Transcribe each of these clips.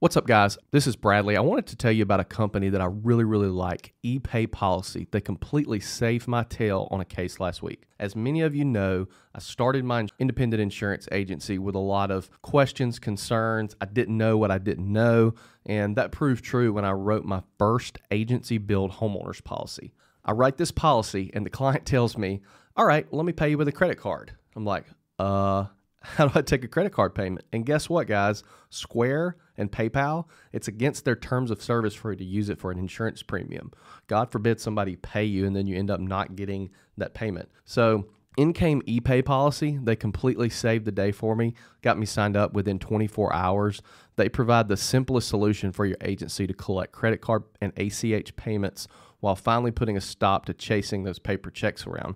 What's up, guys? This is Bradley. I wanted to tell you about a company that I really like, ePay Policy. They completely saved my tail on a case last week. As many of you know, I started my independent insurance agency with a lot of questions, concerns. I didn't know what I didn't know, and that proved true when I wrote my first agency-billed homeowners policy. I write this policy, and the client tells me, all right, let me pay you with a credit card. I'm like, how do I take a credit card payment? And guess what, guys? Square and PayPal, it's against their terms of service for you to use it for an insurance premium. God forbid somebody pay you and then you end up not getting that payment. So in came ePay Policy. They completely saved the day for me, got me signed up within 24 hours. They provide the simplest solution for your agency to collect credit card and ACH payments while finally putting a stop to chasing those paper checks around.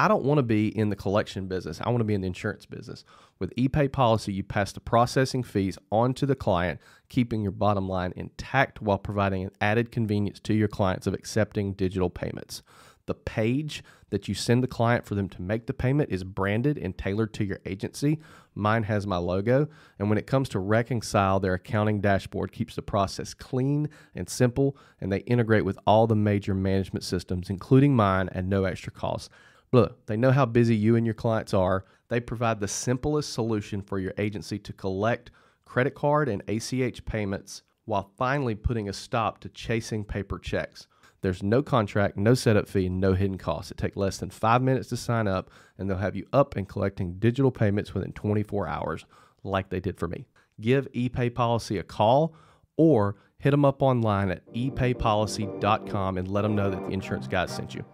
I don't want to be in the collection business. I want to be in the insurance business. With ePay Policy, you pass the processing fees on to the client, keeping your bottom line intact while providing an added convenience to your clients of accepting digital payments. The page that you send the client for them to make the payment is branded and tailored to your agency. Mine has my logo. And when it comes to reconcile, their accounting dashboard keeps the process clean and simple, and they integrate with all the major management systems, including mine, at no extra cost. Look, they know how busy you and your clients are. They provide the simplest solution for your agency to collect credit card and ACH payments while finally putting a stop to chasing paper checks. There's no contract, no setup fee, no hidden costs. It takes less than 5 minutes to sign up, and they'll have you up and collecting digital payments within 24 hours like they did for me. Give ePay Policy a call or hit them up online at epaypolicy.com and let them know that the Insurance Guys sent you.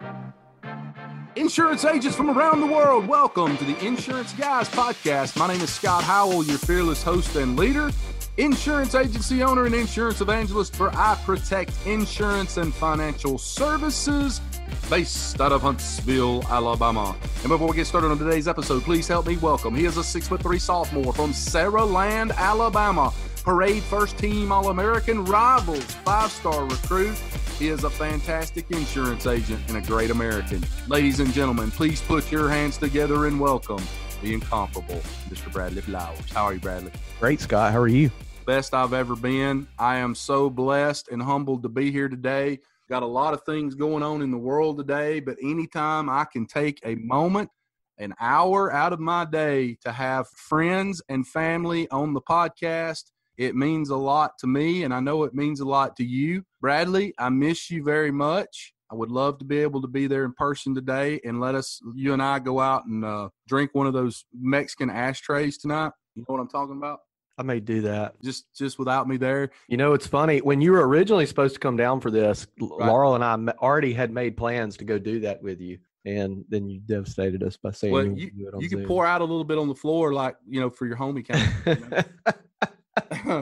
Insurance agents from around the world, welcome to the Insurance Guys Podcast. My name is Scott Howell, your fearless host and leader, insurance agency owner and insurance evangelist for I Protect Insurance and Financial Services, based out of Huntsville, Alabama. And before we get started on today's episode, please help me welcome. He is a 6'3" sophomore from Saraland, Alabama. Parade first team All-American, Rivals five-star recruit. He is a fantastic insurance agent and a great American. Ladies and gentlemen, please put your hands together and welcome the incomparable Mr. Bradley Flowers. How are you, Bradley? Great, Scott. How are you? Best I've ever been. I am so blessed and humbled to be here today. Got a lot of things going on in the world today, but anytime I can take a moment, an hour out of my day to have friends and family on the podcast, it means a lot to me, and I know it means a lot to you. Bradley, I miss you very much. I would love to be able to be there in person today and let us, you and I, go out and drink one of those Mexican ashtrays tonight. You know what I'm talking about? I may do that. Just without me there. You know, it's funny. When you were originally supposed to come down for this, right, Laurel and I already had made plans to go do that with you. And then you devastated us by saying, well, you do it on you Zoom. Can pour out a little bit on the floor, like, you know, for your homie kind of.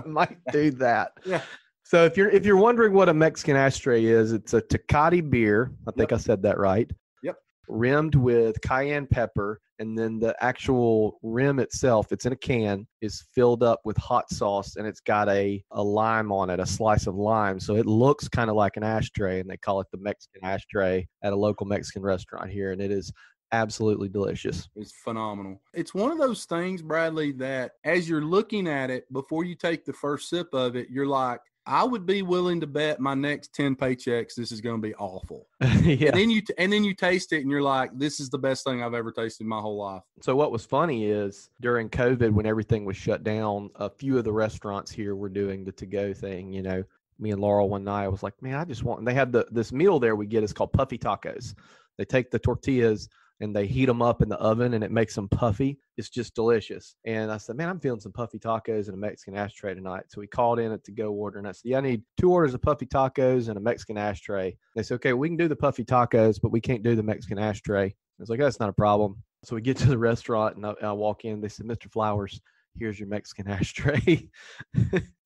Might do that. Yeah. So if you're wondering what a Mexican ashtray is, it's a Tecate beer. I think, yep, I said that right. Yep. Rimmed with cayenne pepper, and then the actual rim itself, it's in a can, is filled up with hot sauce, and it's got a lime on it, a slice of lime. So it looks kind of like an ashtray, and they call it the Mexican ashtray at a local Mexican restaurant here, and it is absolutely delicious. It's phenomenal. It's one of those things, Bradley, that as you're looking at it, before you take the first sip of it, you're like, I would be willing to bet my next 10 paychecks this is going to be awful. Yeah. And then you taste it and you're like, this is the best thing I've ever tasted in my whole life. So what was funny is during COVID, when everything was shut down, a few of the restaurants here were doing the to-go thing, you know. Me and Laurel one night, I was like, man, I just want, and they had this meal there we get, is called puffy tacos. They take the tortillas and they heat them up in the oven, and it makes them puffy. It's just delicious. And I said, man, I'm feeling some puffy tacos and a Mexican ashtray tonight. So we called in a to-go order, and I said, yeah, I need 2 orders of puffy tacos and a Mexican ashtray. They said, okay, we can do the puffy tacos, but we can't do the Mexican ashtray. I was like, that's not a problem. So we get to the restaurant, and I walk in. They said, Mr. Flowers, here's your Mexican ashtray.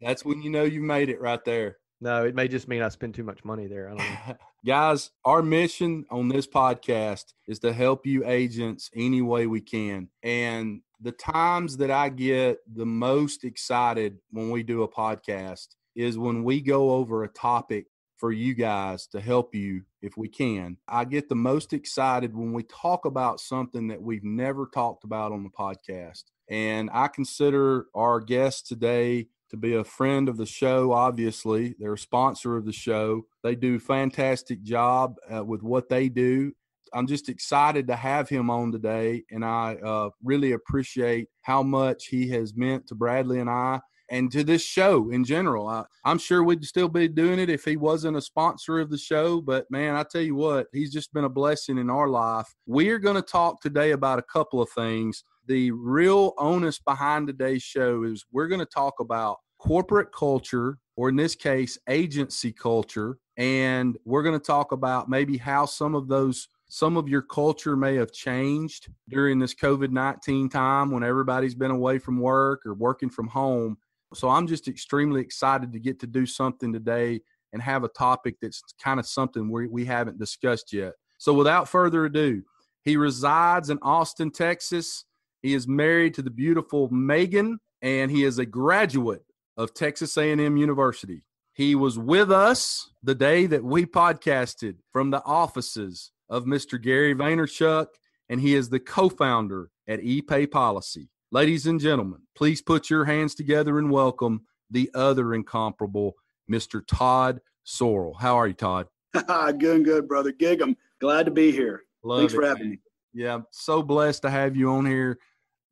That's when you know you made it right there. No, it may just mean I spend too much money there. I don't know. Guys, our mission on this podcast is to help you agents any way we can. And the times that I get the most excited when we do a podcast is when we go over a topic for you guys to help you if we can. I get the most excited when we talk about something that we've never talked about on the podcast. And I consider our guest today to be a friend of the show, obviously. They're a sponsor of the show. They do a fantastic job with what they do. I'm just excited to have him on today, and I really appreciate how much he has meant to Bradley and I, and to this show in general. I'm sure we'd still be doing it if he wasn't a sponsor of the show, but man, I tell you what, he's just been a blessing in our life. We are going to talk today about a couple of things. The real onus behind today's show is we're going to talk about corporate culture, or in this case, agency culture, and we're going to talk about maybe how some of your culture may have changed during this COVID-19 time when everybody's been away from work or working from home. So I'm just extremely excited to get to do something today and have a topic that's kind of something we haven't discussed yet. So without further ado, he resides in Austin, Texas. He is married to the beautiful Megan, and he is a graduate of Texas A&M University. He was with us the day that we podcasted from the offices of Mr. Gary Vaynerchuk, and he is the co-founder at ePay Policy. Ladies and gentlemen, please put your hands together and welcome the other incomparable, Mr. Todd Sorrell. How are you, Todd? Good, brother. Gig, I'm glad to be here. Thanks for having me. Yeah, I'm so blessed to have you on here.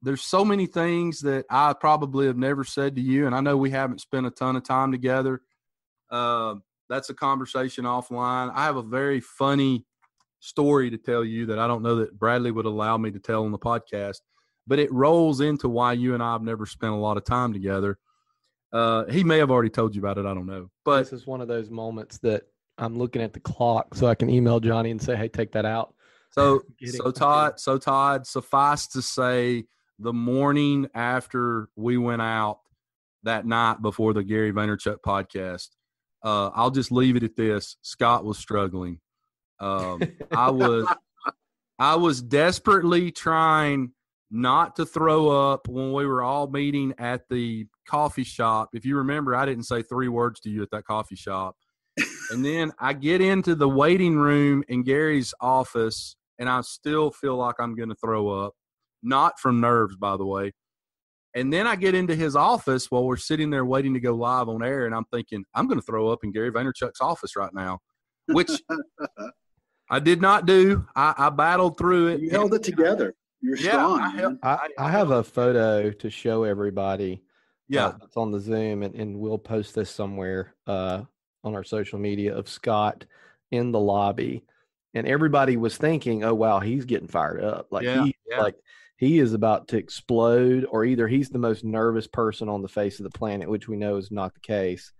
There's so many things that I probably have never said to you, and I know we haven't spent a ton of time together. That's a conversation offline. I have a very funny story to tell you that I don't know that Bradley would allow me to tell on the podcast, but it rolls into why you and I have never spent a lot of time together. He may have already told you about it. I don't know. But this is one of those moments that I'm looking at the clock so I can email Johnny and say, hey, take that out. So Todd, suffice to say, the morning after we went out that night before the Gary Vaynerchuk podcast, I'll just leave it at this. Scott was struggling. I was desperately trying not to throw up when we were all meeting at the coffee shop. If you remember, I didn't say three words to you at that coffee shop. And then I get into the waiting room in Gary's office, and I still feel like I'm going to throw up. Not from nerves, by the way. And then I get into his office while we're sitting there waiting to go live on air, and I'm thinking, I'm going to throw up in Gary Vaynerchuk's office right now, which I did not do. I battled through it. You held it together. You're strong. I have a photo to show everybody. Yeah, it's on the Zoom, and we'll post this somewhere on our social media of Scott in the lobby, and everybody was thinking, "Oh wow, he's getting fired up! He is about to explode, or either he's the most nervous person on the face of the planet," which we know is not the case.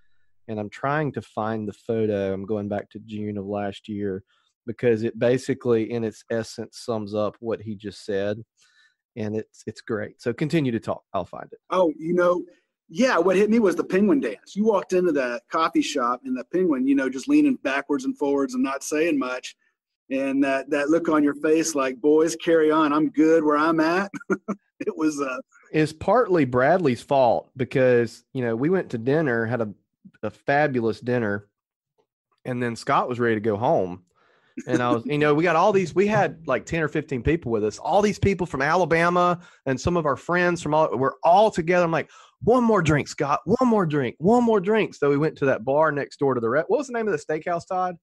And I'm trying to find the photo. I'm going back to June of last year, because it basically, in its essence, sums up what he just said, and it's great. So continue to talk. I'll find it. Oh, what hit me was the penguin dance. You walked into that coffee shop, and the penguin, just leaning backwards and forwards and not saying much, and that look on your face, like, boys, carry on. I'm good where I'm at. It was is partly Bradley's fault, because we went to dinner, had a fabulous dinner, and then Scott was ready to go home. And I was, we got all these, we had like 10 or 15 people with us, all these people from Alabama and some of our friends we're all together. I'm like, one more drink, Scott, one more drink. So we went to that bar next door to the what was the name of the steakhouse, Todd?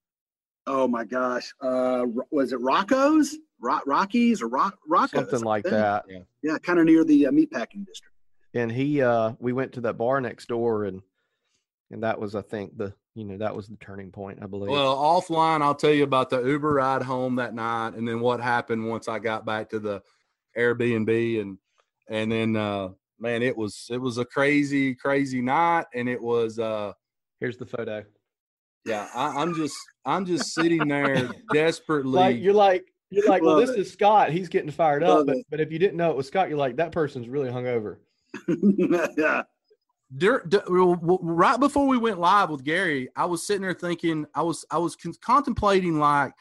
Oh my gosh. Was it Rocco's? Rockies or Rocco's? Something like that. Yeah. Kind of near the meatpacking district. And we went to that bar next door, and that was, I think, that was the turning point, I believe. Well, offline, I'll tell you about the Uber ride home that night, and then what happened once I got back to the Airbnb, and then man, it was a crazy, crazy night, and it was. Here's the photo. Yeah, I'm just sitting there desperately. You're like, well, this is Scott. He's getting fired up, but if you didn't know it was Scott, you're like, that person's really hungover. Yeah. Right before we went live with Gary, I was sitting there thinking, I was contemplating, like,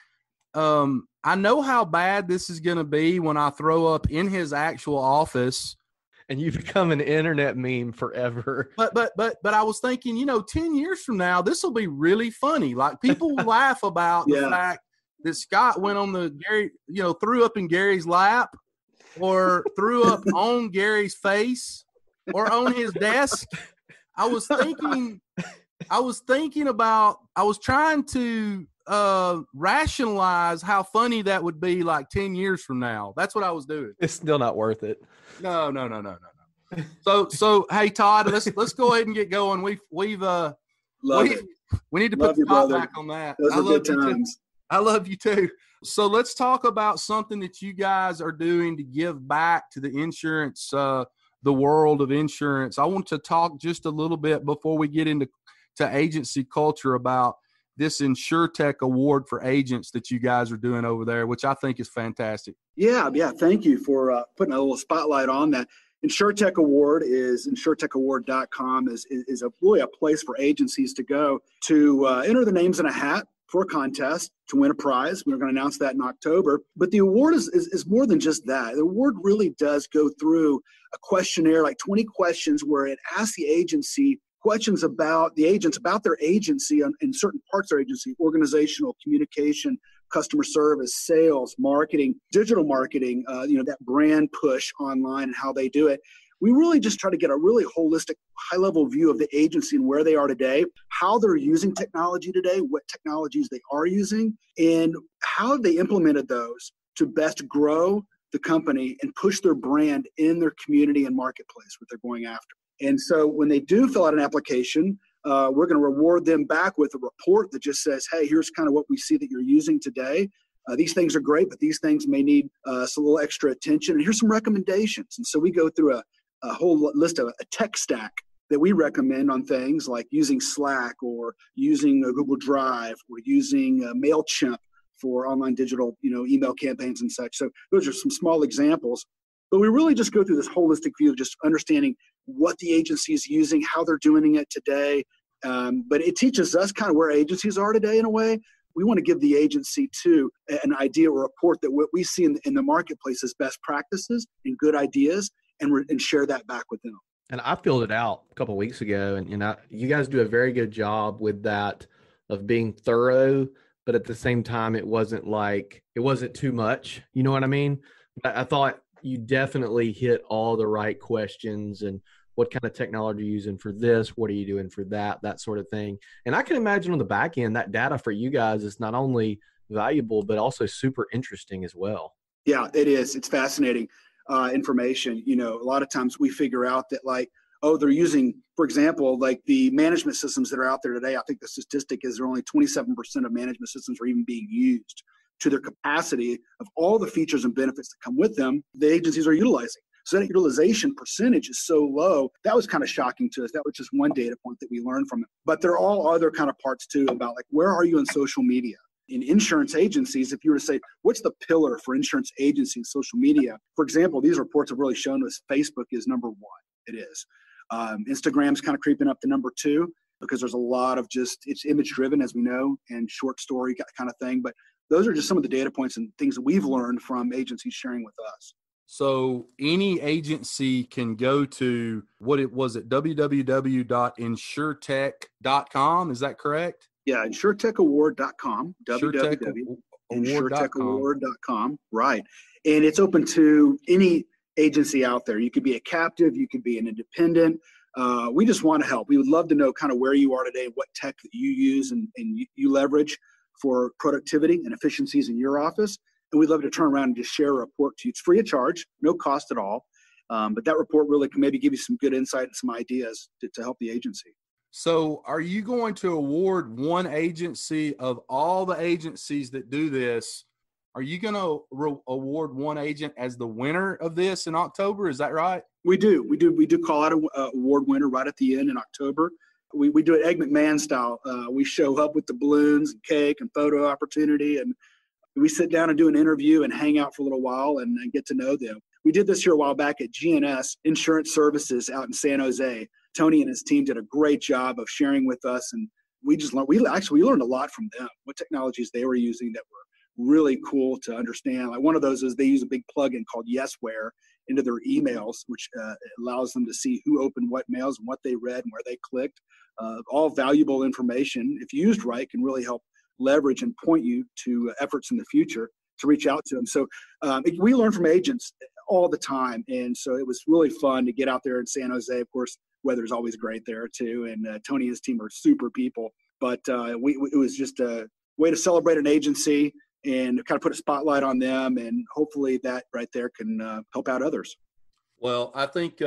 I know how bad this is going to be when I throw up in his actual office. And you become an internet meme forever. But I was thinking, 10 years from now, this will be really funny. Like, people laugh about the fact that Scott went on the Gary, threw up in Gary's lap, or threw up on Gary's face, or on his desk, I was trying to rationalize how funny that would be like 10 years from now. That's what I was doing. It's still not worth it. No. So, hey, Todd, let's go ahead and get going. We need to put the top back on that. Those are good times. I love you too. So let's talk about something that you guys are doing to give back to the insurance, the world of insurance. I want to talk just a little bit before we get into agency culture about this InsureTech Award for agents that you guys are doing over there, which I think is fantastic. Yeah. Thank you for putting a little spotlight on that. InsureTech Award is insuretechaward.com is really a place for agencies to go to enter their names in a hat for a contest to win a prize. We're going to announce that in October. But the award is more than just that. The award really does go through a questionnaire, like 20 questions, where it asks the agency questions about the agents, about their agency and certain parts of their agency: organizational, communication, customer service, sales, marketing, digital marketing, that brand push online and how they do it. We really just try to get a really holistic, high-level view of the agency and where they are today, how they're using technology today, what technologies they are using, and how they implemented those to best grow the company and push their brand in their community and marketplace, what they're going after. And so when they do fill out an application, we're going to reward them back with a report that just says, hey, here's kind of what we see that you're using today. These things are great, but these things may need some little extra attention. And here's some recommendations. And so we go through a whole list of a tech stack that we recommend on things like using Slack or using Google Drive or using MailChimp for online digital, email campaigns and such. So those are some small examples, but we really just go through this holistic view of just understanding what the agency is using, how they're doing it today. But it teaches us kind of where agencies are today in a way. We want to give the agency, too, an idea or report that what we see in the marketplace is best practices and good ideas, and share that back with them. And I filled it out a couple of weeks ago, and you guys do a very good job with that of being thorough, but at the same time, it wasn't too much. You know what I mean? I thought you definitely hit all the right questions and what kind of technology are you using for this? What are you doing for that sort of thing? And I can imagine on the back end, that data for you guys is not only valuable, but also super interesting as well. Yeah, it is. It's fascinating. Information, a lot of times we figure out that they're using, for example, like the management systems that are out there today. I think the statistic is only 27% of management systems are even being used to their capacity of all the features and benefits that come with them, the agencies are utilizing. So that utilization percentage is so low. That was kind of shocking to us. That was just one data point that we learned from it. But there are all other kind of parts too about where are you in social media? In insurance agencies, if you were to say, what's the pillar for insurance agency and social media? For example, these reports have really shown us Facebook is number one. It is. Instagram's kind of creeping up to number two because there's a lot of it's image driven, as we know, and short story kind of thing. But those are just some of the data points and things that we've learned from agencies sharing with us. So any agency can go to www.insuretech.com. Is that correct? Yeah, insuretechaward.com, www.insuretechaward.com, right. And it's open to any agency out there. You could be a captive, you could be an independent. We just want to help. We would love to know kind of where you are today, what tech that you use and you leverage for productivity and efficiencies in your office. And we'd love to turn around and just share a report to you. It's free of charge, no cost at all. But that report really can maybe give you some good insight and some ideas to help the agency. So are you going to award one agency of all the agencies that do this? Are you going to award one agent as the winner of this in October? Is that right? We do. We do call out an award winner right at the end in October. We do it Egg McMahon style. We show up with the balloons and cake and photo opportunity, and we sit down and do an interview and hang out for a little while and get to know them. We did this here a while back at GNS Insurance Services out in San Jose. Tony and his team did a great job of sharing with us, and we learned a lot from them, what technologies they were using that were really cool to understand. Like one of those is they use a big plugin called Yesware into their emails, which allows them to see who opened what mails and what they read and where they clicked. All valuable information, if used right, can really help leverage and point you to efforts in the future to reach out to them. So we learn from agents all the time, and so it was really fun to get out there in San Jose. Of course, Weather's always great there too. And Tony and his team are super people. But it was just a way to celebrate an agency and kind of put a spotlight on them. And hopefully that right there can help out others. Well, I think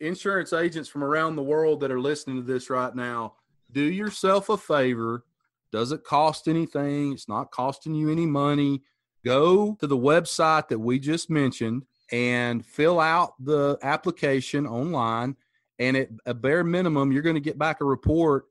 insurance agents from around the world that are listening to this right now, do yourself a favor. Doesn't cost anything. It's not costing you any money. Go to the website that we just mentioned and fill out the application online. And at a bare minimum, you're going to get back a report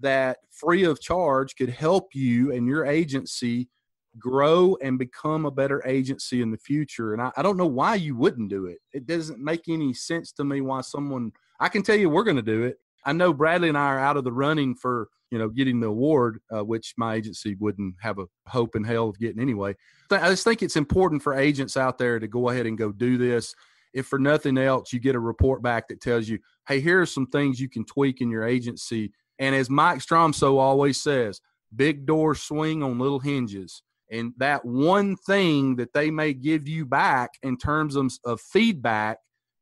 that free of charge could help you and your agency grow and become a better agency in the future. And I don't know why you wouldn't do it. It doesn't make any sense to me why someone, I can tell you we're going to do it. I know Bradley and I are out of the running for, getting the award, which my agency wouldn't have a hope in hell of getting anyway. I just think it's important for agents out there to go ahead and go do this. If for nothing else, you get a report back that tells you, hey, here are some things you can tweak in your agency. And as Mike Stromso always says, big doors swing on little hinges. And that one thing that they may give you back in terms of feedback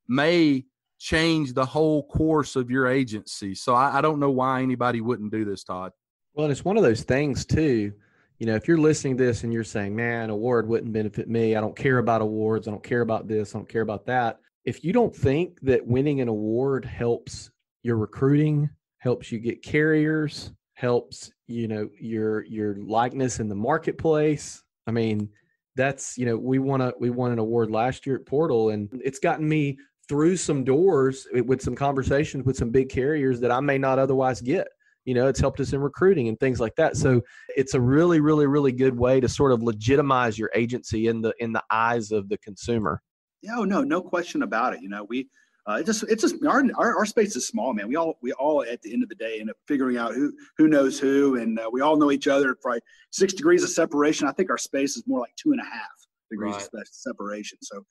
may change the whole course of your agency. So I don't know why anybody wouldn't do this, Todd. Well, and it's one of those things too, if you're listening to this and you're saying, man, award wouldn't benefit me. I don't care about awards. I don't care about this. I don't care about that. If you don't think that winning an award helps your recruiting, helps you get carriers, helps, your likeness in the marketplace. I mean, that's, we won an award last year at Portal, and it's gotten me through some doors with some conversations with some big carriers that I may not otherwise get. It's helped us in recruiting and things like that. So it's a really, really, really good way to sort of legitimize your agency in the eyes of the consumer. Yeah, no question about it. It's just our space is small, man. We all at the end of the day end up figuring out who knows who, and we all know each other. Probably 6 degrees of separation. I think our space is more like 2.5 degrees right. of separation. So,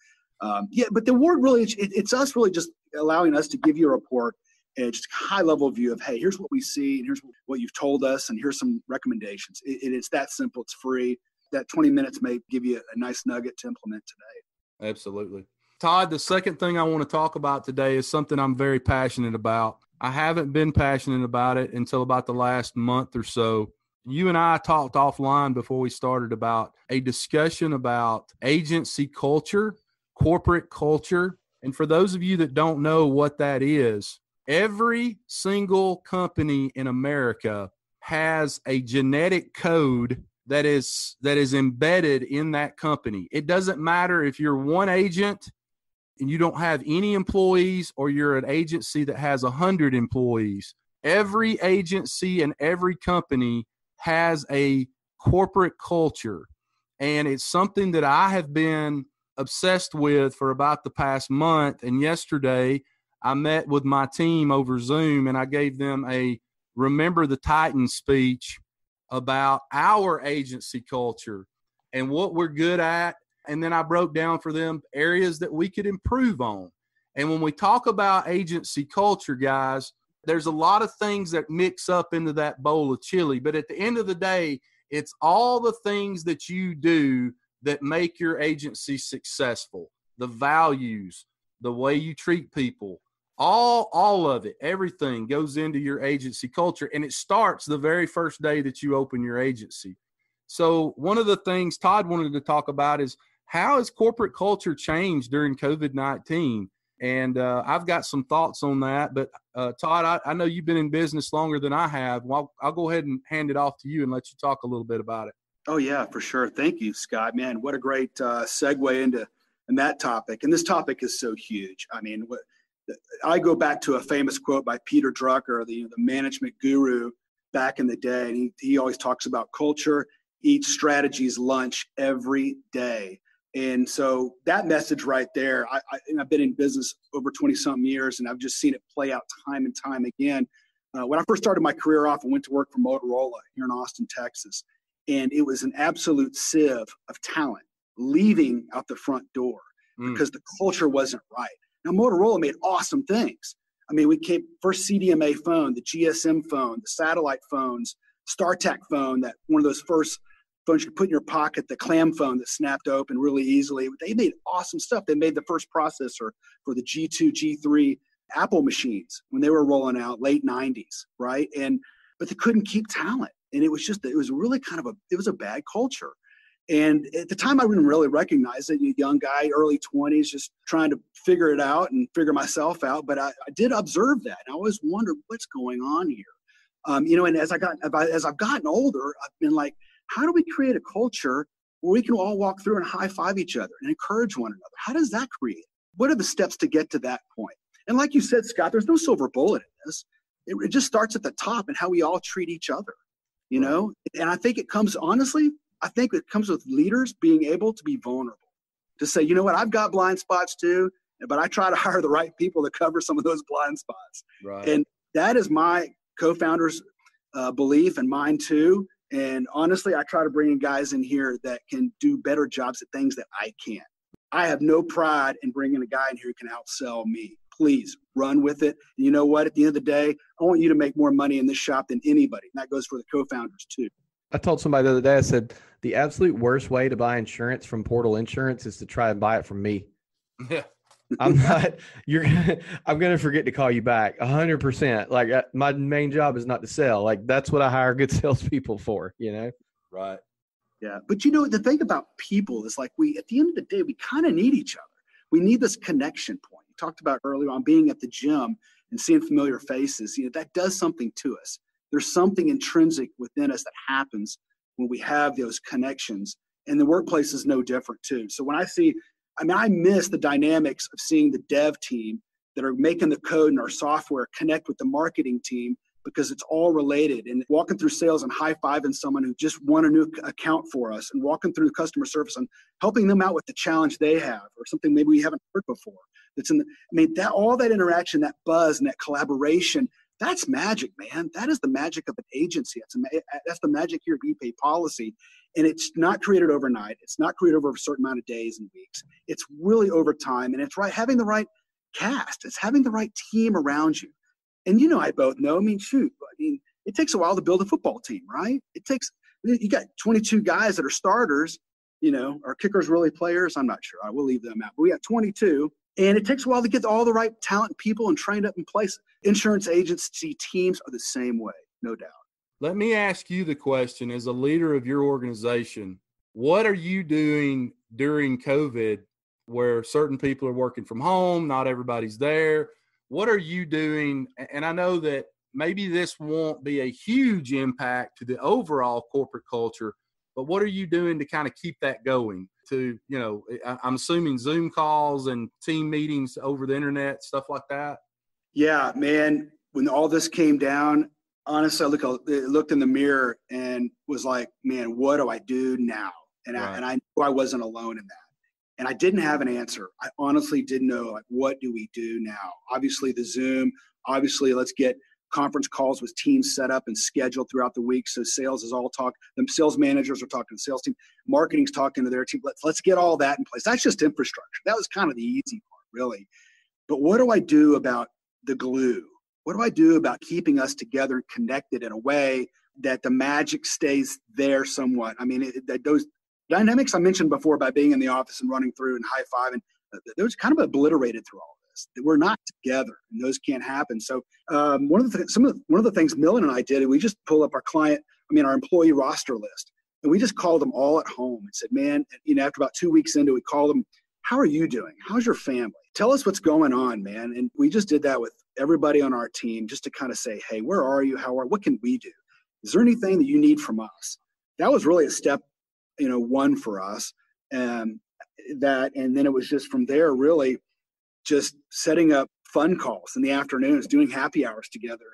but the award really, it's us really just allowing us to give you a report and just a high level view of, hey, here's what we see, and here's what you've told us, and here's some recommendations. It's that simple. It's free. That 20 minutes may give you a nice nugget to implement today. Absolutely. Todd, the second thing I want to talk about today is something I'm very passionate about. I haven't been passionate about it until about the last month or so. You and I talked offline before we started about a discussion about agency culture, corporate culture. And for those of you that don't know what that is, every single company in America has a genetic code that is embedded in that company. It doesn't matter if you're one agent and you don't have any employees, or you're an agency that has 100 employees. Every agency and every company has a corporate culture. And it's something that I have been obsessed with for about the past month. And yesterday I met with my team over Zoom, and I gave them a Remember the Titan speech about our agency culture and what we're good at. And then I broke down for them areas that we could improve on. And when we talk about agency culture, guys, there's a lot of things that mix up into that bowl of chili. But at the end of the day, it's all the things that you do that make your agency successful. The values, the way you treat people, all of it, everything goes into your agency culture. And it starts the very first day that you open your agency. So one of the things Todd wanted to talk about is, how has corporate culture changed during COVID-19? And I've got some thoughts on that. But Todd, I know you've been in business longer than I have. Well, I'll go ahead and hand it off to you and let you talk a little bit about it. Oh, yeah, for sure. Thank you, Scott. Man, what a great segue into that topic. And this topic is so huge. I mean, I go back to a famous quote by Peter Drucker, the management guru back in the day. And he always talks about culture. Eat strategies lunch every day. And so that message right there, I've been in business over 20-something years, and I've just seen it play out time and time again. When I first started my career off, I went to work for Motorola here in Austin, Texas, and it was an absolute sieve of talent leaving out the front door because the culture wasn't right. Now, Motorola made awesome things. I mean, we came first CDMA phone, the GSM phone, the satellite phones, StarTech phone, that one of those first phones you put in your pocket, the clam phone that snapped open really easily. They made awesome stuff. They made the first processor for the G2, G3 Apple machines when they were rolling out late 90s, right? But they couldn't keep talent. And it was just, it was a bad culture. And at the time I didn't really recognize it. Young guy, early 20s, just trying to figure it out and figure myself out. But I did observe that. And I always wondered what's going on here. And as I've gotten older, I've been like, how do we create a culture where we can all walk through and high five each other and encourage one another? How does that create? What are the steps to get to that point? And like you said, Scott, there's no silver bullet in this. It just starts at the top and how we all treat each other, you know? And I think it comes, honestly, with leaders being able to be vulnerable, to say, you know what, I've got blind spots too, but I try to hire the right people to cover some of those blind spots. Right. And that is my co-founder's belief and mine too. And honestly, I try to bring in guys in here that can do better jobs at things that I can't. I have no pride in bringing a guy in here who can outsell me. Please run with it. And you know what? At the end of the day, I want you to make more money in this shop than anybody. And that goes for the co-founders too. I told somebody the other day, I said, the absolute worst way to buy insurance from Portal Insurance is to try and buy it from me. Yeah. I'm going to forget to call you back 100%. Like my main job is not to sell. Like that's what I hire good salespeople for, you know? Right. Yeah. But you know, the thing about people is like at the end of the day, we kind of need each other. We need this connection point. You talked about earlier on being at the gym and seeing familiar faces, you know, that does something to us. There's something intrinsic within us that happens when we have those connections, and the workplace is no different too. So when I miss the dynamics of seeing the dev team that are making the code in our software connect with the marketing team because it's all related, and walking through sales and high-fiving someone who just won a new account for us, and walking through customer service and helping them out with the challenge they have or something maybe we haven't heard before. That all that interaction, that buzz and that collaboration, that's magic, man. That is the magic of an agency. That's the magic here at ePay Policy. And it's not created overnight. It's not created over a certain amount of days and weeks. It's really over time. And it's having the right cast. It's having the right team around you. And you know, I both know, it takes a while to build a football team, right? You got 22 guys that are starters, you know, are kickers really players? I'm not sure. I will leave them out. But we got 22. And it takes a while to get all the right talent people and trained up in place. Insurance agency teams are the same way, no doubt. Let me ask you the question, as a leader of your organization, what are you doing during COVID where certain people are working from home, not everybody's there? What are you doing? And I know that maybe this won't be a huge impact to the overall corporate culture, but what are you doing to kind of keep that going? To, you know, I'm assuming Zoom calls and team meetings over the internet, stuff like that? Yeah, man. When all this came down, honestly, I looked in the mirror and was like, man, what do I do now? And right. I knew I wasn't alone in that. And I didn't have an answer. I honestly didn't know, like, what do we do now? Obviously, the Zoom, let's get conference calls with teams set up and scheduled throughout the week. So sales is all talk. The sales managers are talking to the sales team. Marketing's talking to their team. Let's get all that in place. That's just infrastructure. That was kind of the easy part, really. But what do I do about the glue? What do I do about keeping us together and connected in a way that the magic stays there somewhat? I mean, those dynamics I mentioned before about being in the office and running through and high-fiving, those kind of obliterated through all this. That we're not together, and those can't happen. So one of the things Millen and I did, we just pulled up our employee roster list, and we just called them all at home and said, man, you know, after about 2 weeks into it, we called them, how are you doing? How's your family? Tell us what's going on, man. And we just did that with everybody on our team just to kind of say, hey, where are you? What can we do? Is there anything that you need from us? That was really a step, you know, one for us, and then it was just from there, really just setting up fun calls in the afternoons, doing happy hours together.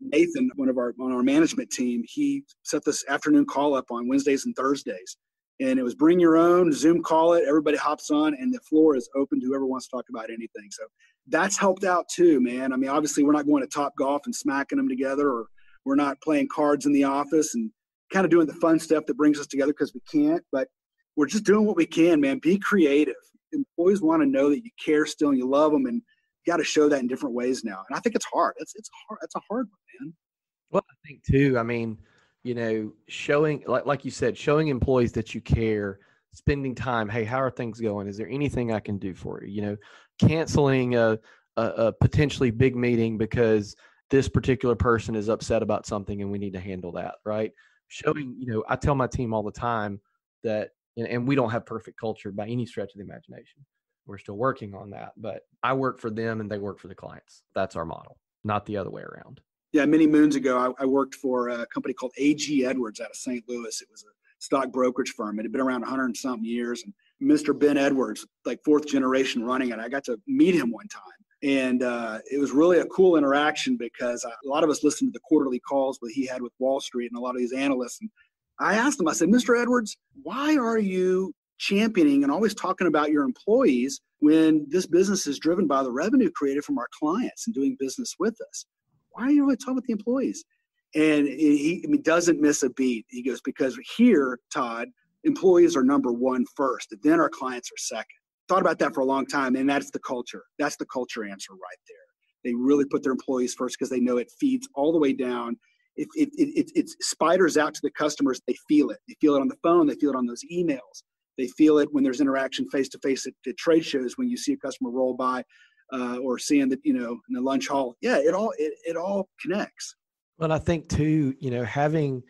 Nathan, on our management team, he set this afternoon call up on Wednesdays and Thursdays, and it was bring your own, Zoom call it, everybody hops on, and the floor is open to whoever wants to talk about anything. So that's helped out too, man. I mean, obviously we're not going to Top Golf and smacking them together, or we're not playing cards in the office and kind of doing the fun stuff that brings us together because we can't, but we're just doing what we can, man. Be creative. Employees want to know that you care still and you love them, and you got to show that in different ways now. And I think it's hard. It's hard. That's a hard one, man. Well, I think too, I mean, you know, showing, like you said, showing employees that you care, spending time. Hey, how are things going? Is there anything I can do for you? You know, canceling a a potentially big meeting because this particular person is upset about something and we need to handle that, right? Showing, you know, I tell my team all the time that, and we don't have perfect culture by any stretch of the imagination. We're still working on that, but I work for them and they work for the clients. That's our model, not the other way around. Yeah, many moons ago, I worked for a company called AG Edwards out of St. Louis. It was a stock brokerage firm. It had been around 100 and something years. And Mr. Ben Edwards, like fourth generation running it, I got to meet him one time. And it was really a cool interaction because a lot of us listened to the quarterly calls that he had with Wall Street and a lot of these analysts. And I asked him, I said, Mr. Edwards, why are you championing and always talking about your employees when this business is driven by the revenue created from our clients and doing business with us? Why are you really talking about the employees? And he doesn't miss a beat. He goes, because here, Todd, employees are number one first, and then our clients are second. Thought about that for a long time, and that's the culture. That's the culture answer right there. They really put their employees first because they know it feeds all the way down. It spiders out to the customers. They feel it. They feel it on the phone. They feel it on those emails. They feel it when there's interaction face-to-face at trade shows, when you see a customer roll by or seeing that, in the lunch hall. Yeah, it all connects. Well, I think too, having,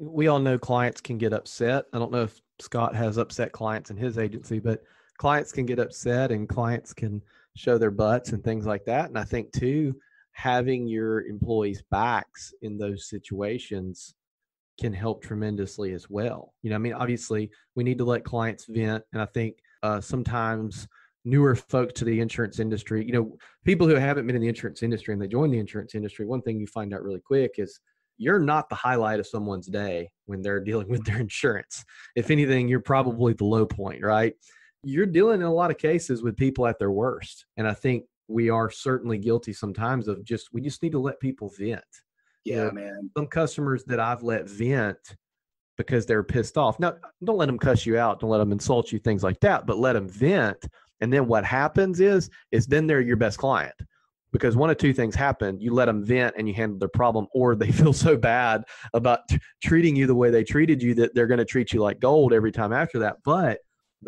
we all know clients can get upset. I don't know if Scott has upset clients in his agency, but clients can get upset and clients can show their butts and things like that. And I think too, having your employees' backs in those situations can help tremendously as well. Obviously we need to let clients vent. And I think sometimes newer folks to the insurance industry, people who haven't been in the insurance industry and they join the insurance industry, one thing you find out really quick is you're not the highlight of someone's day when they're dealing with their insurance. If anything, you're probably the low point, right? You're dealing in a lot of cases with people at their worst. And I think we are certainly guilty sometimes of we just need to let people vent. Yeah, man. Some customers that I've let vent because they're pissed off. Now, don't let them cuss you out. Don't let them insult you, things like that, but let them vent. And then what happens is then they're your best client, because one of two things happen. You let them vent and you handle their problem, or they feel so bad about treating you the way they treated you that they're going to treat you like gold every time after that. But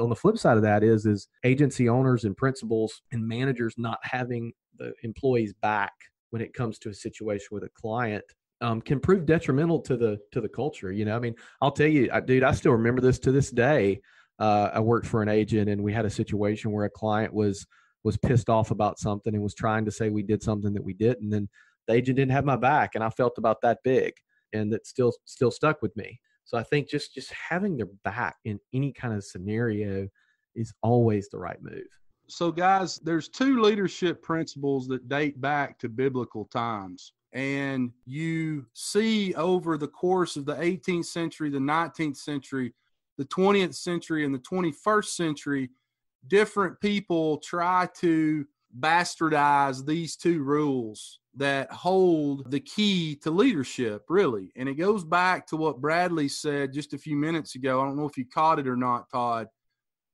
on the flip side of that is agency owners and principals and managers not having the employees' back when it comes to a situation with a client can prove detrimental to the culture. I'll tell you, dude, I still remember this to this day. I worked for an agent and we had a situation where a client was pissed off about something and was trying to say we did something that we didn't. And the agent didn't have my back, and I felt about that big, and that still stuck with me. So I think just having their back in any kind of scenario is always the right move. So guys, there's two leadership principles that date back to biblical times. And you see over the course of the 18th century, the 19th century, the 20th century, and the 21st century, different people try to bastardize these two rules that hold the key to leadership, really. And it goes back to what Bradley said just a few minutes ago. I don't know if you caught it or not, Todd.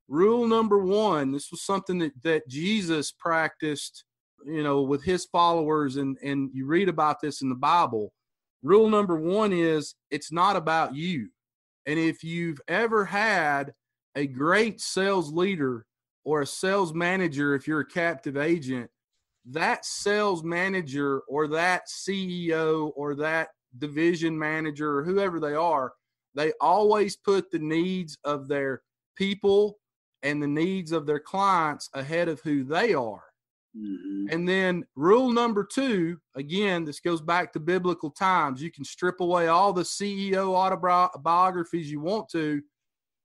Rule number one, this was something that Jesus practiced, with his followers, and you read about this in the Bible. Rule number one is it's not about you. And if you've ever had a great sales leader or a sales manager, if you're a captive agent, that sales manager or that CEO or that division manager or whoever they are, they always put the needs of their people and the needs of their clients ahead of who they are. Mm-hmm. And then rule number two, again, this goes back to biblical times. You can strip away all the CEO autobiographies you want to,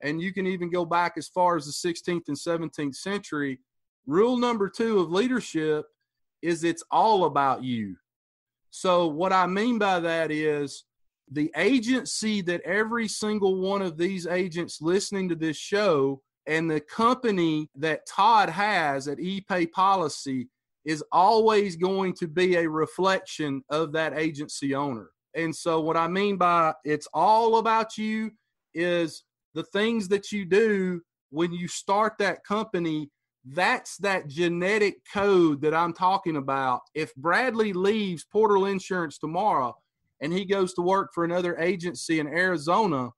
and you can even go back as far as the 16th and 17th century. Rule number two of leadership is it's all about you. So what I mean by that is the agency that every single one of these agents listening to this show and the company that Todd has at ePay Policy is always going to be a reflection of that agency owner. And so what I mean by it's all about you is the things that you do when you start that company, that's that genetic code that I'm talking about. If Bradley leaves Portal Insurance tomorrow and he goes to work for another agency in Arizona,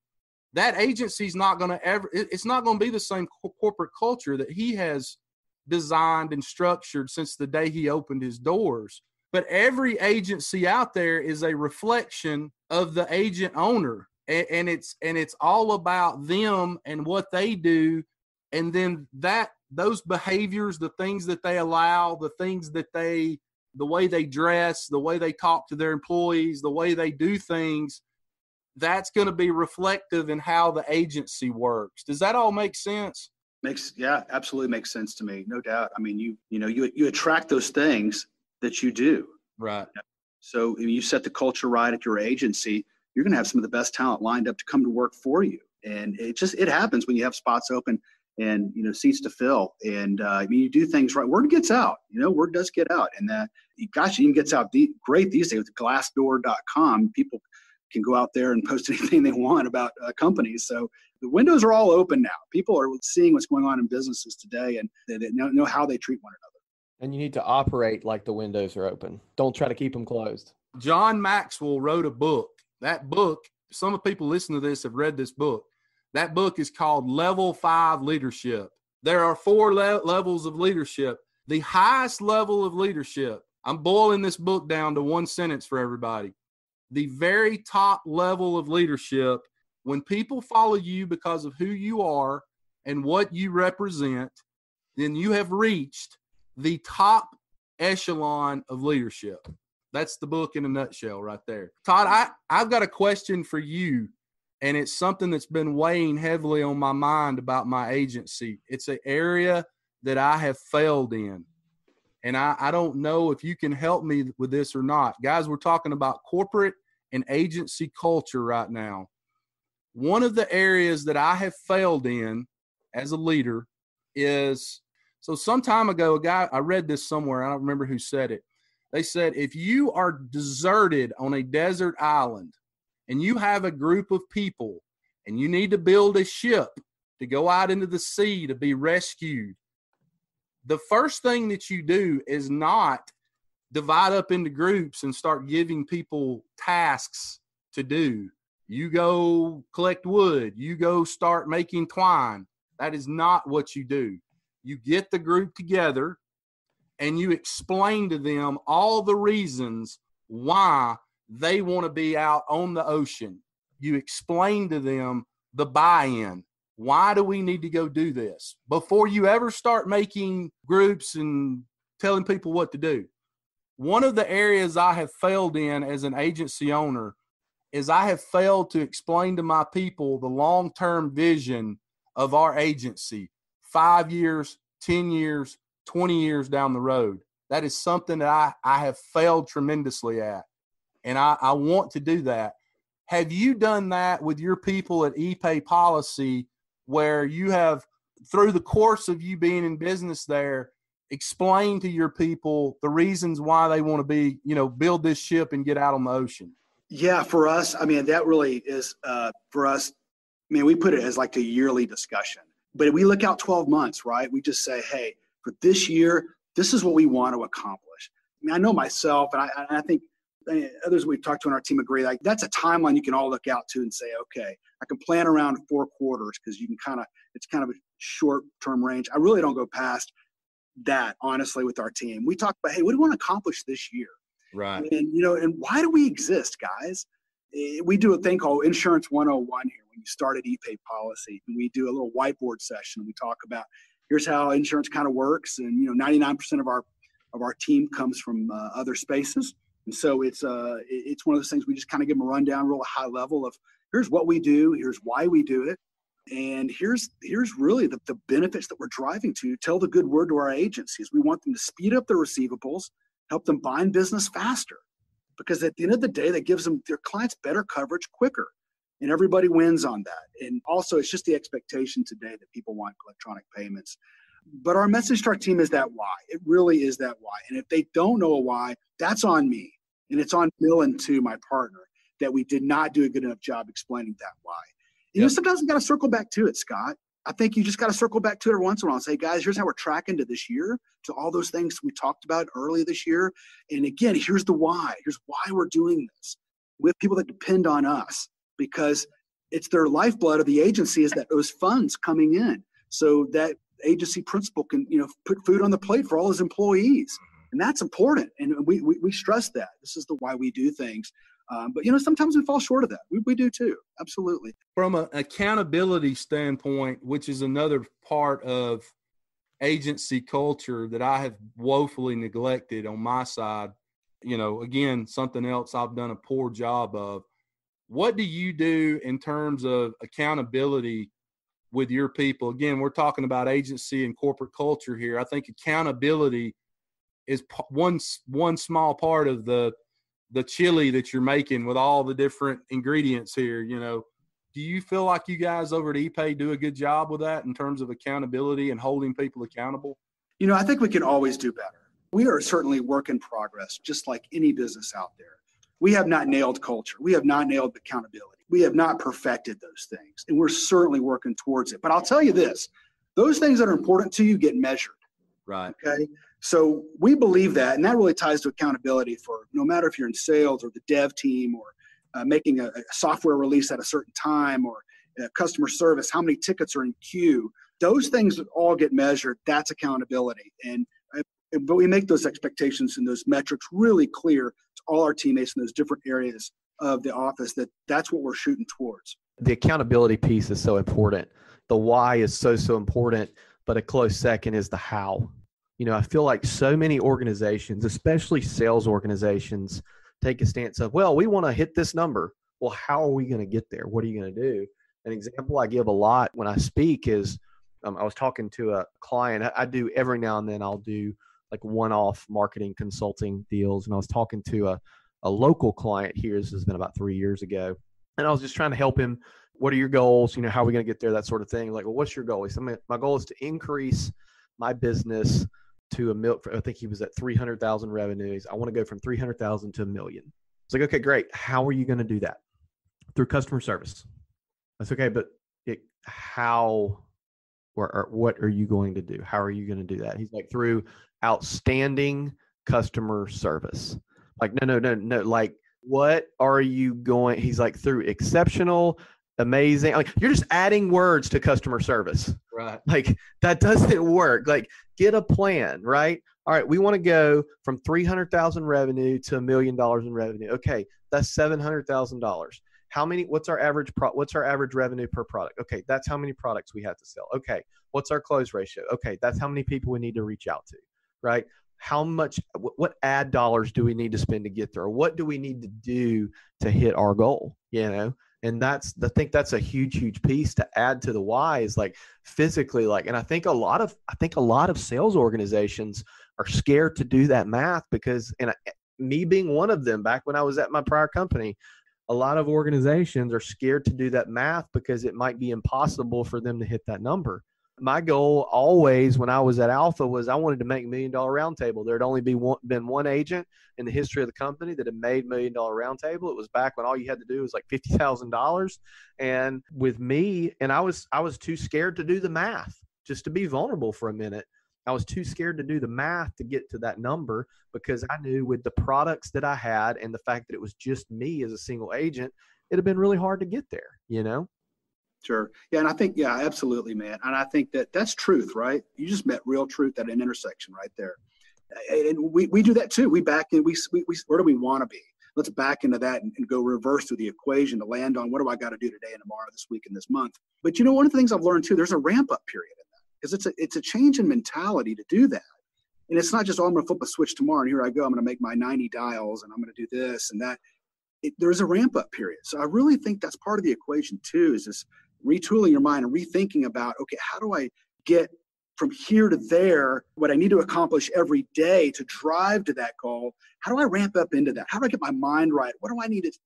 that agency's not going to be the same corporate culture that he has designed and structured since the day he opened his doors. But every agency out there is a reflection of the agent owner, and it's all about them and what they do, and then that those behaviors, the things that they allow, the things that they, the way they dress, the way they talk to their employees, the way they do things, that's going to be reflective in how the agency works. Does that all make sense? Yeah, absolutely makes sense to me. No doubt. I mean, you attract those things that you do. Right. So if you set the culture right at your agency, you're going to have some of the best talent lined up to come to work for you. And it happens when you have spots open and, seats to fill. And I mean, you do things right. Word gets out, word does get out. And that, gosh, it even gets out great these days with glassdoor.com. People can go out there and post anything they want about companies. So the windows are all open now. People are seeing what's going on in businesses today, and they know how they treat one another. And you need to operate like the windows are open. Don't try to keep them closed. John Maxwell wrote a book. That book, some of the people listening to this have read this book. That book is called Level 5 Leadership. There are four levels of leadership. The highest level of leadership, I'm boiling this book down to one sentence for everybody. The very top level of leadership, when people follow you because of who you are and what you represent, then you have reached the top echelon of leadership. That's the book in a nutshell right there. Todd, I've got a question for you, and it's something that's been weighing heavily on my mind about my agency. It's an area that I have failed in, and I don't know if you can help me with this or not. Guys, we're talking about corporate and agency culture right now. One of the areas that I have failed in as a leader is, so some time ago, a guy, I read this somewhere, I don't remember who said it. They said, if you are deserted on a desert island and you have a group of people and you need to build a ship to go out into the sea to be rescued, the first thing that you do is not divide up into groups and start giving people tasks to do. You go collect wood. You go start making twine. That is not what you do. You get the group together and you explain to them all the reasons why they want to be out on the ocean. You explain to them the buy-in. Why do we need to go do this? Before you ever start making groups and telling people what to do. One of the areas I have failed in as an agency owner is I have failed to explain to my people the long-term vision of our agency, 5 years, 10 years, 20 years down the road. That is something that I have failed tremendously at, and I want to do that. Have you done that with your people at ePay Policy, where you have, through the course of you being in business there, explain to your people the reasons why they want to be, build this ship and get out on the ocean? Yeah, for us, I mean, that really is, for us, I mean, we put it as like a yearly discussion, but we look out 12 months, right? We just say, hey, for this year, this is what we want to accomplish. I mean, I know myself, and I think others we've talked to on our team agree, like that's a timeline you can all look out to and say, okay, I can plan around 4 quarters because you can it's kind of a short-term range. I really don't go past that, honestly, with our team. We talk about, hey, what do we want to accomplish this year? Right. And, and why do we exist, guys? We do a thing called Insurance 101 here when you start at ePay Policy, and we do a little whiteboard session. We talk about here's how insurance kind of works, and 99% of our team comes from other spaces. And so it's one of those things we just kind of give them a rundown, real high level of here's what we do, here's why we do it, and here's really the benefits that we're driving to. Tell the good word to our agencies. We want them to speed up their receivables, help them bind business faster, because at the end of the day, that gives them their clients better coverage quicker, and everybody wins on that. And also, it's just the expectation today that people want electronic payments. But our message to our team is that why. It really is that why. And if they don't know a why, that's on me. And it's on Millen too, my partner, that we did not do a good enough job explaining that why. Yep. Sometimes you got to circle back to it, Scott. I think you just got to circle back to it every once in a while and say, guys, here's how we're tracking to this year, to all those things we talked about early this year. And again, here's the why. Here's why we're doing this. We have people that depend on us because it's their lifeblood of the agency is that those funds coming in. So that agency principal can, you know, put food on the plate for all his employees. And that's important. And we stress that. This is the why we do things. But, you know, sometimes we fall short of that. We do too. Absolutely. From an accountability standpoint, which is another part of agency culture that I have woefully neglected on my side, you know, again, something else I've done a poor job of. What do you do in terms of accountability with your people? Again, we're talking about agency and corporate culture here. I think accountability is one small part of the chili that you're making with all the different ingredients here. You know, do you feel like you guys over at ePay do a good job with that in terms of accountability and holding people accountable? You know, I think we can always do better. We are certainly work in progress, just like any business out there. We have not nailed culture. We have not nailed accountability. We have not perfected those things, and we're certainly working towards it. But I'll tell you this, those things that are important to you get measured. Right. Okay. So we believe that, and that really ties to accountability for no matter if you're in sales or the dev team or making a software release at a certain time or customer service, how many tickets are in queue. Those things all get measured. That's accountability. But we make those expectations and those metrics really clear to all our teammates in those different areas of the office that that's what we're shooting towards. The accountability piece is so important. The why is so important, but a close second is the how. You know, I feel like so many organizations, especially sales organizations, take a stance of, well, we want to hit this number. Well, how are we going to get there? What are you going to do? An example I give a lot when I speak is I was talking to a client. I do every now and then I'll do like one-off marketing consulting deals. And I was talking to a local client here. This has been about 3 years ago. And I was just trying to help him. What are your goals? You know, how are we going to get there? That sort of thing. Like, well, what's your goal? He said, my goal is to increase my business to I think he was at 300,000 revenues. I want to go from 300,000 to 1 million. It's like, okay, great. How are you going to do that? Through customer service. That's okay. But what are you going to do? How are you going to do that? He's like, through outstanding customer service. Like, no. Like, what are you going? He's like, through exceptional, amazing. Like, you're just adding words to customer service. Right. Like, that doesn't work. Like, get a plan, right? All right. We want to go from 300,000 revenue to $1 million in revenue. Okay. That's $700,000. What's our average revenue per product? Okay. That's how many products we have to sell. Okay. What's our close ratio? Okay. That's how many people we need to reach out to. Right? How much, what ad dollars do we need to spend to get there? What do we need to do to hit our goal? You know? And I think that's a huge, huge piece to add to the why is like physically, like, and I think a lot of sales organizations are scared to do that math because, and me being one of them back when I was at my prior company, a lot of organizations are scared to do that math because it might be impossible for them to hit that number. My goal always when I was at Alpha was I wanted to make $1 million roundtable. There had only been one agent in the history of the company that had made $1 million roundtable. It was back when all you had to do was like $50,000. And with me, and I was too scared to do the math, just to be vulnerable for a minute. I was too scared to do the math to get to that number because I knew with the products that I had and the fact that it was just me as a single agent, it had been really hard to get there, you know? Sure. Yeah. And I think, yeah, absolutely, man. And I think that's truth, right? You just met real truth at an intersection right there. And we do that too. We back in, where do we want to be? Let's back into that and go reverse through the equation to land on what do I got to do today and tomorrow, this week and this month. But you know, one of the things I've learned too, there's a ramp up period in that because it's a change in mentality to do that. And it's not just, oh, I'm going to flip a switch tomorrow and here I go. I'm going to make my 90 dials and I'm going to do this and that. There's a ramp up period. So I really think that's part of the equation too, is this retooling your mind and rethinking about, okay, how do I get from here to there, what I need to accomplish every day to drive to that goal? How do I ramp up into that? How do I get my mind right? What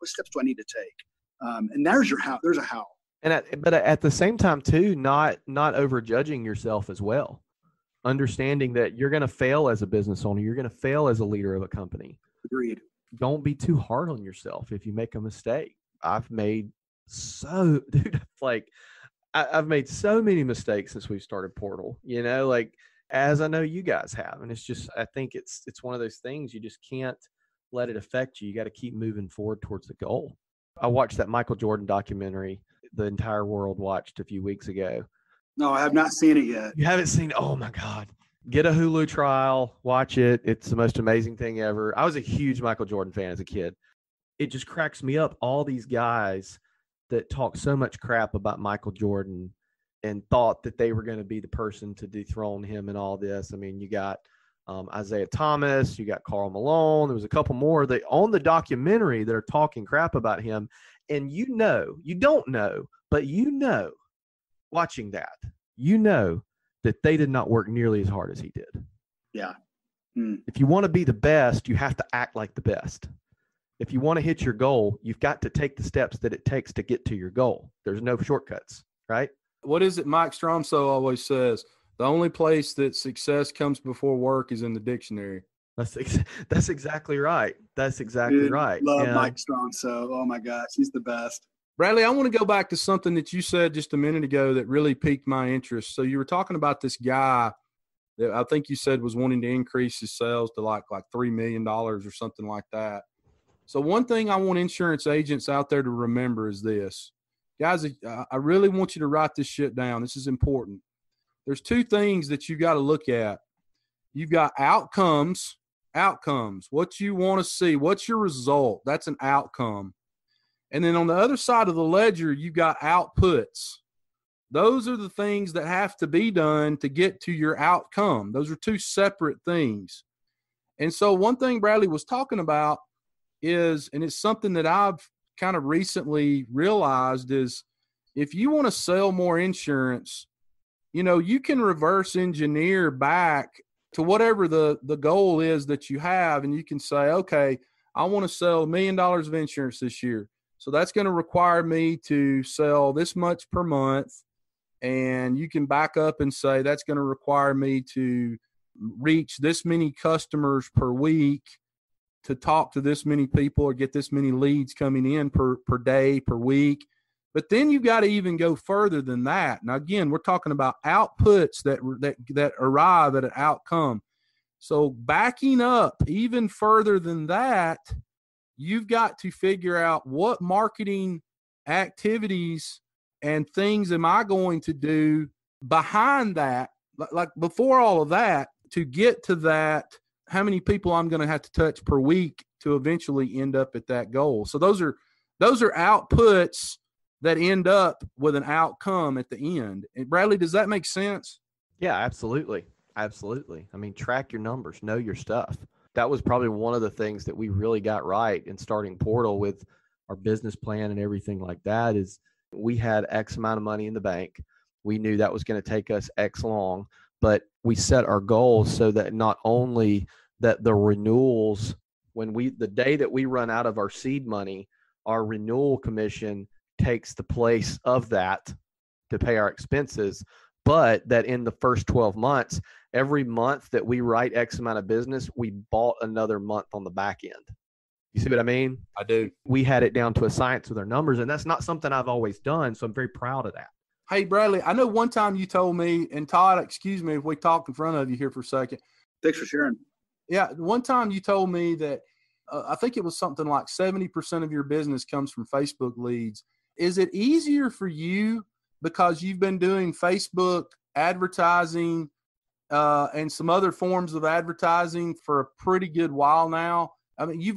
steps do I need to take? And there's your how, there's a how. But at the same time too, not overjudging yourself as well. Understanding that you're going to fail as a business owner. You're going to fail as a leader of a company. Agreed. Don't be too hard on yourself if you make a mistake. I've made so many mistakes since we've started Portal, you know, like as I know you guys have, and it's just, I think it's one of those things you just can't let it affect you. You got to keep moving forward towards the goal. I watched that Michael Jordan documentary, the entire world watched a few weeks ago. No, I have not seen it yet. You haven't seen it? Oh my God. Get a Hulu trial, watch it. It's the most amazing thing ever. I was a huge Michael Jordan fan as a kid. It just cracks me up. All these guys that talk so much crap about Michael Jordan and thought that they were going to be the person to dethrone him and all this. I mean, you got Isaiah Thomas, you got Karl Malone. There was a couple more that on the documentary that are talking crap about him. And you know, you don't know, but you know, watching that, you know that they did not work nearly as hard as he did. Yeah. Mm. If you want to be the best, you have to act like the best. If you want to hit your goal, you've got to take the steps that it takes to get to your goal. There's no shortcuts, right? What is it Mike Stromso always says? The only place that success comes before work is in the dictionary. That's exactly right. That's exactly right. Love Mike Stromso. Oh my gosh, he's the best. Bradley, I want to go back to something that you said just a minute ago that really piqued my interest. So you were talking about this guy that I think you said was wanting to increase his sales to like $3 million or something like that. So one thing I want insurance agents out there to remember is this. Guys, I really want you to write this shit down. This is important. There's two things that you've got to look at. You've got outcomes, what you want to see, what's your result. That's an outcome. And then on the other side of the ledger, you've got outputs. Those are the things that have to be done to get to your outcome. Those are two separate things. And so one thing Bradley was talking about is, and it's something that I've kind of recently realized is, if you want to sell more insurance, you know, you can reverse engineer back to whatever the goal is that you have. And you can say, okay, I want to sell $1 million of insurance this year. So that's going to require me to sell this much per month. And you can back up and say, that's going to require me to reach this many customers per week, to talk to this many people or get this many leads coming in per day, per week. But then you've got to even go further than that. Now, again, we're talking about outputs that arrive at an outcome. So backing up even further than that, you've got to figure out what marketing activities and things am I going to do behind that, like before all of that, to get to that, how many people I'm going to have to touch per week to eventually end up at that goal. So those are outputs that end up with an outcome at the end. And Bradley, does that make sense? Yeah, absolutely. Absolutely. I mean, track your numbers, know your stuff. That was probably one of the things that we really got right in starting Portal with our business plan and everything like that is we had X amount of money in the bank. We knew that was going to take us X long, but we set our goals so that not only that the renewals, when the day that we run out of our seed money, our renewal commission takes the place of that to pay our expenses, but that in the first 12 months, every month that we write X amount of business, we bought another month on the back end. You see what I mean? I do. We had it down to a science with our numbers, and that's not something I've always done, so I'm very proud of that. Hey, Bradley, I know one time you told me, and Todd, excuse me if we talked in front of you here for a second. Thanks for sharing. Yeah, one time you told me that I think it was something like 70% of your business comes from Facebook leads. Is it easier for you because you've been doing Facebook advertising and some other forms of advertising for a pretty good while now? I mean, you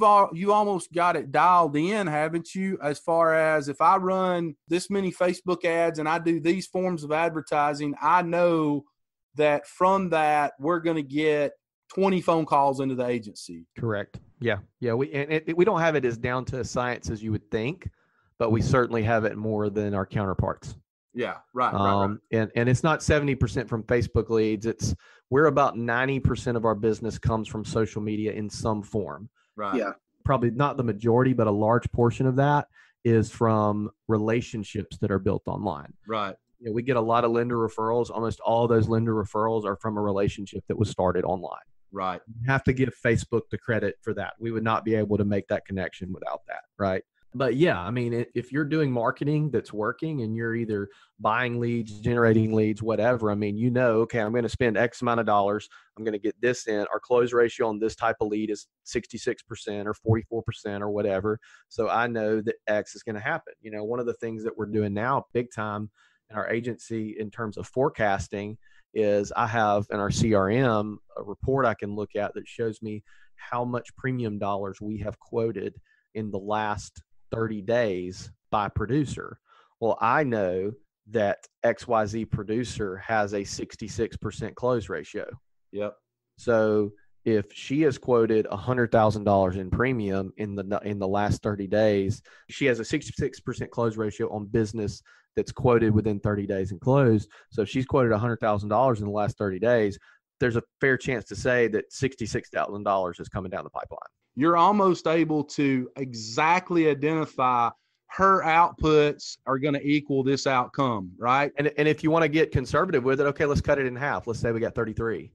almost got it dialed in, haven't you? As far as if I run this many Facebook ads and I do these forms of advertising, I know that from that we're going to get 20 phone calls into the agency. Correct. Yeah, yeah. We don't have it as down to a science as you would think, but we certainly have it more than our counterparts. Yeah, right. And it's not 70% from Facebook leads. We're about 90% of our business comes from social media in some form. Right. Yeah. Probably not the majority, but a large portion of that is from relationships that are built online. Right. You know, we get a lot of lender referrals. Almost all those lender referrals are from a relationship that was started online. Right. You have to give Facebook the credit for that. We would not be able to make that connection without that. Right. But yeah, I mean, if you're doing marketing that's working and you're either buying leads, generating leads, whatever, I mean, you know, okay, I'm going to spend X amount of dollars. I'm going to get this in. Our close ratio on this type of lead is 66% or 44% or whatever. So I know that X is going to happen. You know, one of the things that we're doing now big time in our agency in terms of forecasting is I have in our CRM a report I can look at that shows me how much premium dollars we have quoted in the last 30 days by producer. Well, I know that XYZ producer has a 66% close ratio. Yep. So if she has quoted $100,000 in premium in the last 30 days, she has a 66% close ratio on business that's quoted within 30 days and closed. So if she's quoted $100,000 in the last 30 days, there's a fair chance to say that $66,000 is coming down the pipeline. You're almost able to exactly identify her outputs are going to equal this outcome, right? And if you want to get conservative with it, okay, let's cut it in half. Let's say we got 33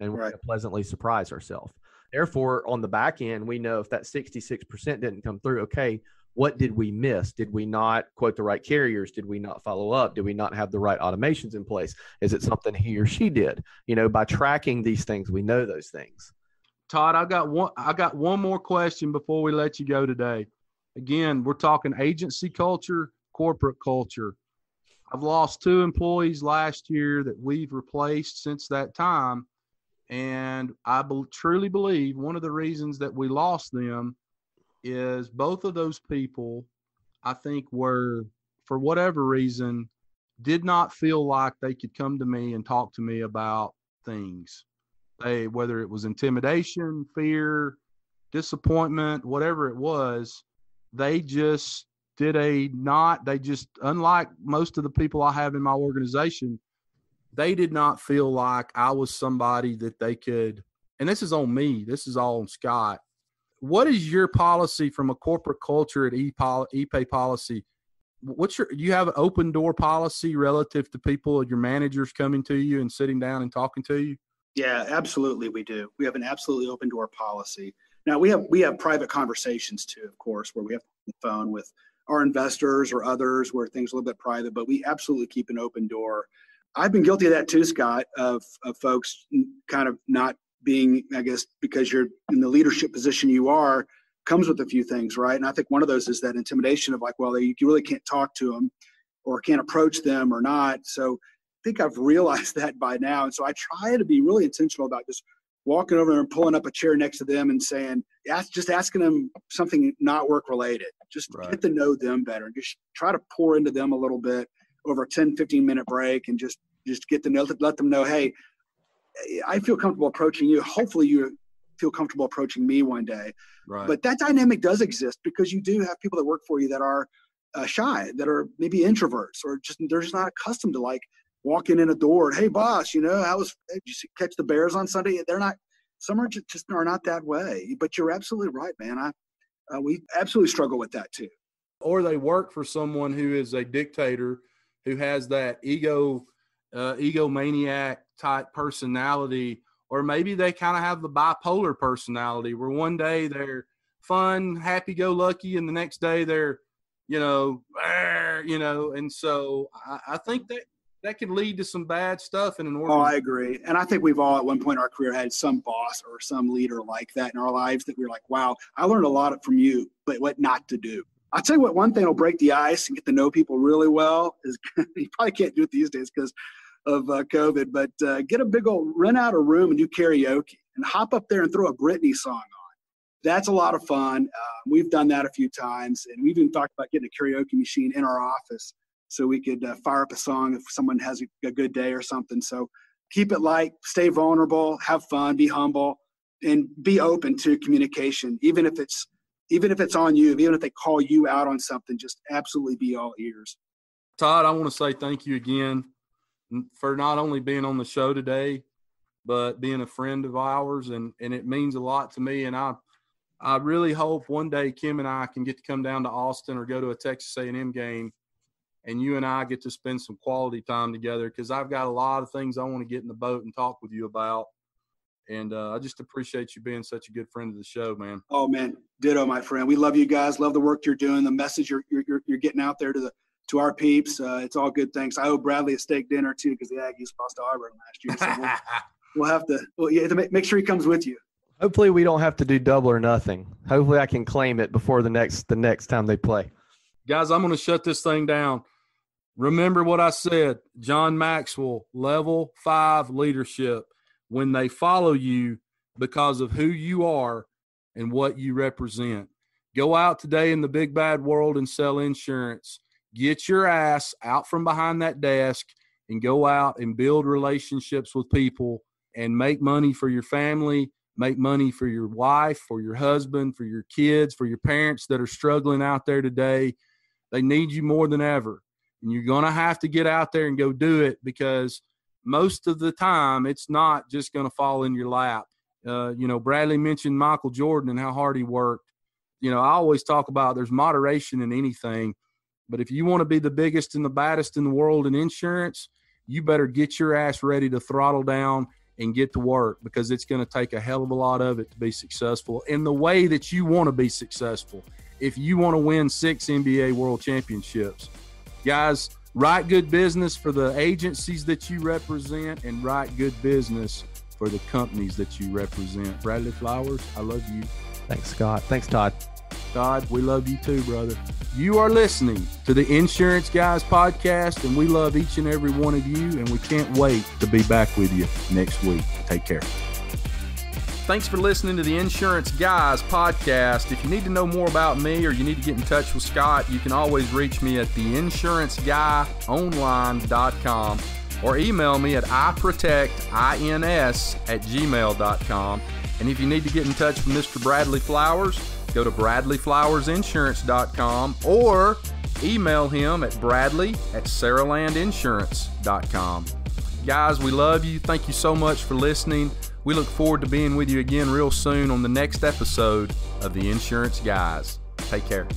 and we're going to pleasantly surprise ourselves. Therefore, on the back end, we know if that 66% didn't come through, okay, what did we miss? Did we not quote the right carriers? Did we not follow up? Did we not have the right automations in place? Is it something he or she did? You know, by tracking these things, we know those things. Todd, I got one more question before we let you go today. Again, we're talking agency culture, corporate culture. I've lost 2 employees last year that we've replaced since that time. And I truly believe one of the reasons that we lost them is both of those people, I think, were, for whatever reason, did not feel like they could come to me and talk to me about things. Whether it was intimidation, fear, disappointment, whatever it was, unlike most of the people I have in my organization, they did not feel like I was somebody that they could, and this is on me, this is all on Scott. What is your policy from a corporate culture at ePay Policy? You have an open door policy relative to people, your managers coming to you and sitting down and talking to you? Yeah, absolutely we do. We have an absolutely open door policy. Now we have private conversations too, of course, where we have on the phone with our investors or others where things are a little bit private, but we absolutely keep an open door. I've been guilty of that too, Scott, of folks kind of not being, I guess, because you're in the leadership position you are, comes with a few things, right? And I think one of those is that intimidation of like, well, you really can't talk to them or can't approach them or not. So I think I've realized that by now. And so I try to be really intentional about just walking over and pulling up a chair next to them and saying, just asking them something not work related, just get to know them better. Just try to pour into them a little bit over a 10, 15 minute break and just get to know, let them know, hey, I feel comfortable approaching you. Hopefully you feel comfortable approaching me one day. Right. But that dynamic does exist because you do have people that work for you that are shy, that are maybe introverts, or they're just not accustomed to like walking in a door. Hey boss, did you catch the Bears on Sunday? Some are not that way, but you're absolutely right, man. We absolutely struggle with that too. Or they work for someone who is a dictator, who has that egomaniac type personality, or maybe they kind of have the bipolar personality where one day they're fun, happy-go-lucky, and the next day they're, and so I think that can lead to some bad stuff in an organization. Oh, I agree. And I think we've all at one point in our career had some boss or some leader like that in our lives that we were like, wow, I learned a lot from you, but what not to do. I'll tell you what, one thing will break the ice and get to know people really well is you probably can't do it these days because of COVID, but get a big old, rent out a room and do karaoke and hop up there and throw a Britney song on. That's a lot of fun. We've done that a few times, and we've even talked about getting a karaoke machine in our office so we could fire up a song if someone has a good day or something. So keep it light, stay vulnerable, have fun, be humble, and be open to communication, even if it's on you, even if they call you out on something, just absolutely be all ears. Todd, I want to say thank you again for not only being on the show today, but being a friend of ours. And it means a lot to me. And I really hope one day Kim and I can get to come down to Austin or go to a Texas A&M game and you and I get to spend some quality time together, because I've got a lot of things I want to get in the boat and talk with you about. And I just appreciate you being such a good friend of the show, man. Oh, man. Ditto, my friend. We love you guys. Love the work you're doing, the message you're getting out there to our peeps. It's all good. Thanks. I owe Bradley a steak dinner, too, because the Aggies lost to Auburn last year. So we'll have to make sure he comes with you. Hopefully we don't have to do double or nothing. Hopefully I can claim it before the next time they play. Guys, I'm going to shut this thing down. Remember what I said, John Maxwell, level 5 leadership, when they follow you because of who you are and what you represent. Go out today in the big bad world and sell insurance. Get your ass out from behind that desk and go out and build relationships with people and make money for your family, make money for your wife, for your husband, for your kids, for your parents that are struggling out there today. They need you more than ever. And you're going to have to get out there and go do it, because most of the time it's not just going to fall in your lap. Bradley mentioned Michael Jordan and how hard he worked. You know, I always talk about there's moderation in anything, but if you want to be the biggest and the baddest in the world in insurance, you better get your ass ready to throttle down and get to work, because it's going to take a hell of a lot of it to be successful in the way that you want to be successful. If you want to win 6 NBA World Championships, guys, write good business for the agencies that you represent and write good business for the companies that you represent. Bradley Flowers, I love you. Thanks, Scott. Thanks, Todd. Todd, we love you too, brother. You are listening to the Insurance Guys Podcast, and we love each and every one of you, and we can't wait to be back with you next week. Take care. Thanks for listening to the Insurance Guys Podcast. If you need to know more about me or you need to get in touch with Scott, you can always reach me at theinsuranceguyonline.com or email me at iprotectins@gmail.com. And if you need to get in touch with Mr. Bradley Flowers, go to bradleyflowersinsurance.com or email him at bradley@saralandinsurance.com. Guys, we love you. Thank you so much for listening. We look forward to being with you again real soon on the next episode of The Insurance Guys. Take care.